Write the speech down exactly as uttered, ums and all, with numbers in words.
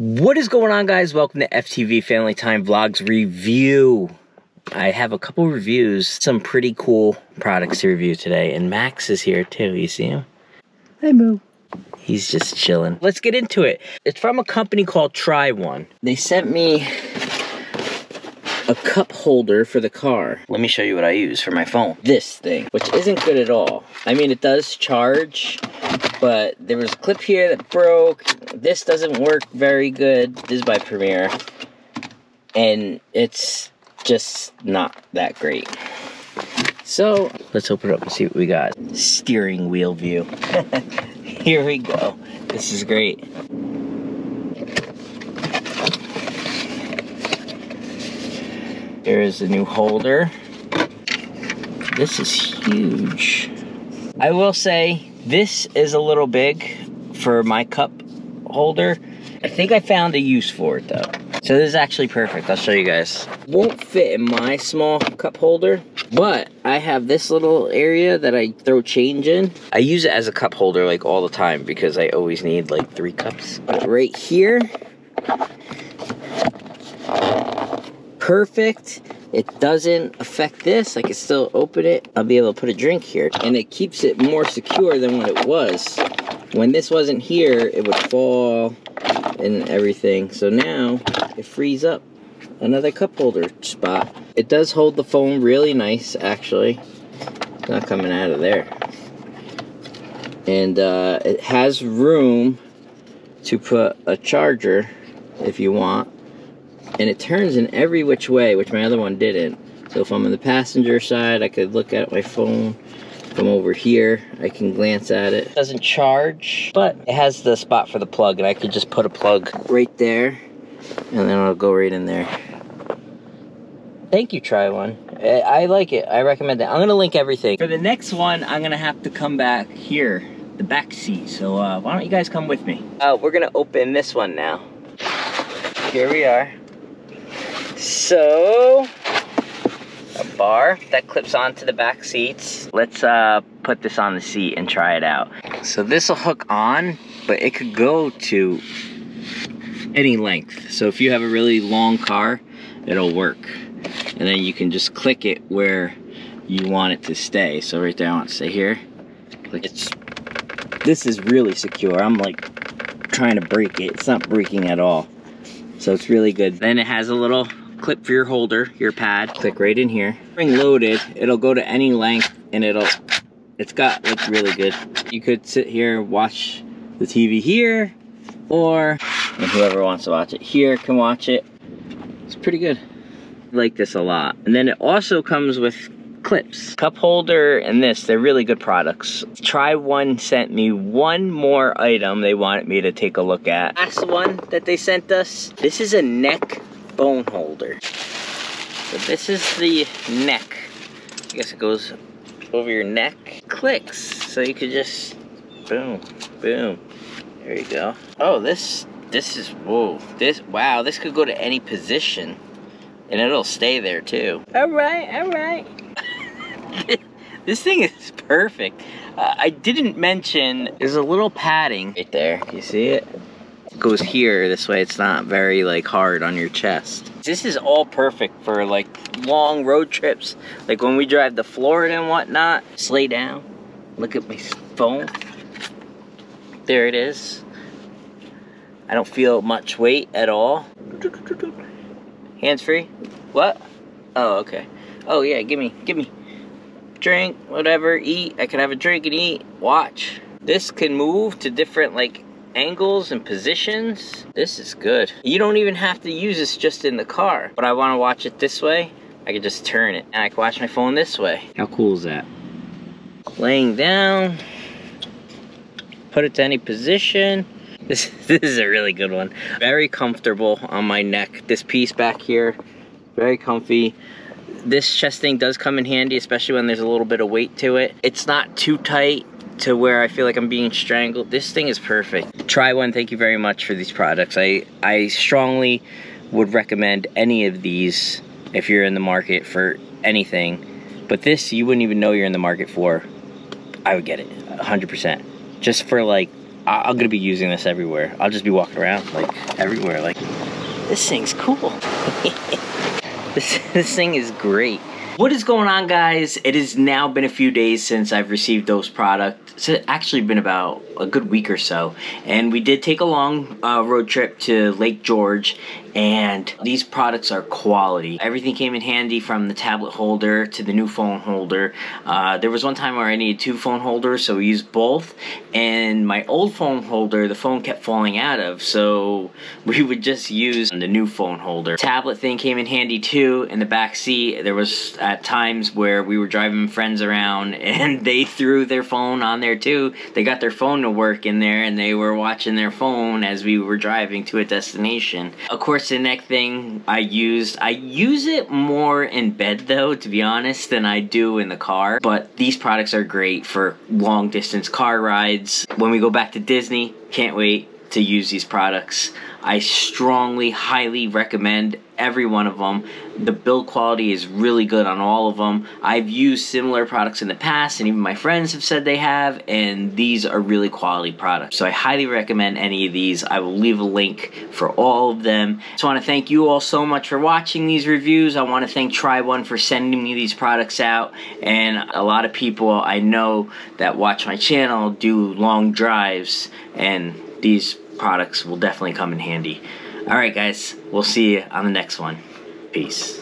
What is going on, guys? Welcome to F T V Family Time Vlogs Review. I have a couple reviews, some pretty cool products to review today, and Max is here too. You see him? Hey, Moo. He's just chilling. Let's get into it. It's from a company called TryOne. They sent me a cup holder for the car. Let me show you what I use for my phone. This thing, which isn't good at all. I mean, it does charge, but there was a clip here that broke. This doesn't work very good. This is by Premiere, and it's just not that great. So let's open it up and see what we got. Steering wheel view. Here we go. This is great. Here is the new holder. This is huge. I will say this is a little big for my cup holder. I think I found a use for it though. So this is actually perfect. I'll show you guys. Won't fit in my small cup holder, but I have this little area that I throw change in. I use it as a cup holder like all the time because I always need like three cups. But right here, perfect. It doesn't affect this. I can still open it. I'll be able to put a drink here, and it keeps it more secure than what it was. When this wasn't here, it would fall and everything. So now it frees up another cup holder spot. It does hold the phone really nice, actually. It's not coming out of there. And uh, it has room to put a charger if you want. And it turns in every which way, which my other one didn't. So if I'm on the passenger side, I could look at my phone. If I'm over here, I can glance at it. It doesn't charge, but it has the spot for the plug, and I could just put a plug right there, and then it'll go right in there. Thank you, TryOne. I like it. I recommend it. I'm gonna link everything. For the next one, I'm gonna have to come back here, the back seat. So uh, why don't you guys come with me? Uh, we're gonna open this one now. Here we are. So, a bar that clips onto the back seats. Let's uh, put this on the seat and try it out. So this will hook on, but it could go to any length. So if you have a really long car, it'll work. And then you can just click it where you want it to stay. So right there, I want to stay here. Click it. It's, this is really secure. I'm like trying to break it. It's not breaking at all. So it's really good. Then it has a little clip for your holder, your pad. Click right in here. Spring loaded, it'll go to any length, and it'll, it's got, looks really good. You could sit here and watch the T V here, or and whoever wants to watch it here can watch it. It's pretty good. I like this a lot. And then it also comes with clips. Cup holder and this, they're really good products. TryOne sent me one more item they wanted me to take a look at. Last one that they sent us, this is a neck phone holder. So this is the neck. I guess it goes over your neck. Clicks, so you could just, boom, boom. There you go. Oh, this, this is, whoa. This, wow, this could go to any position, and it'll stay there too. All right, all right. This thing is perfect. Uh, I didn't mention, there's a little padding right there. You see it? Goes here, this way it's not very like hard on your chest. This is all perfect for like long road trips, like when we drive to Florida and whatnot. Just lay down, look at my phone. There it is. I don't feel much weight at all. Hands free. What? Oh, okay. Oh yeah, give me, give me. Drink, whatever, eat. I can have a drink and eat, watch. This can move to different like angles and positions. This is good. You don't even have to use this just in the car, but I want to watch it this way. I could just turn it and I can watch my phone this way. How cool is that? Laying down, put it to any position. This, this is a really good one. Very comfortable on my neck. This piece back here, very comfy. This chest thing does come in handy, especially when there's a little bit of weight to it. It's not too tight to where I feel like I'm being strangled. This thing is perfect. TryOne, thank you very much for these products. I, I strongly would recommend any of these if you're in the market for anything. But this, you wouldn't even know you're in the market for. I would get it, one hundred percent. Just for like I I'm gonna be using this everywhere. I'll just be walking around like everywhere. Like, this thing's cool. this this thing is great. What is going on, guys? It has now been a few days since I've received those products. It's actually been about a good week or so, and we did take a long uh, road trip to Lake George, and these products are quality. Everything came in handy, from the tablet holder to the new phone holder. Uh, there was one time where I needed two phone holders, so we used both, and my old phone holder, the phone kept falling out of, so we would just use the new phone holder. Tablet thing came in handy too. In the back seat, there was at times where we were driving friends around and they threw their phone on there too. They got their phone to work in there and they were watching their phone as we were driving to a destination. Of course, the next thing I used, I use it more in bed though, to be honest, than I do in the car. But these products are great for long distance car rides. When we go back to Disney, can't wait to use these products. I strongly, highly recommend every one of them. The build quality is really good on all of them. I've used similar products in the past, and even my friends have said they have, and these are really quality products. So I highly recommend any of these. I will leave a link for all of them. Just want to thank you all so much for watching these reviews. I want to thank TryOne for sending me these products out, and a lot of people I know that watch my channel do long drives, and these products will definitely come in handy. All right, guys, we'll see you on the next one. Peace.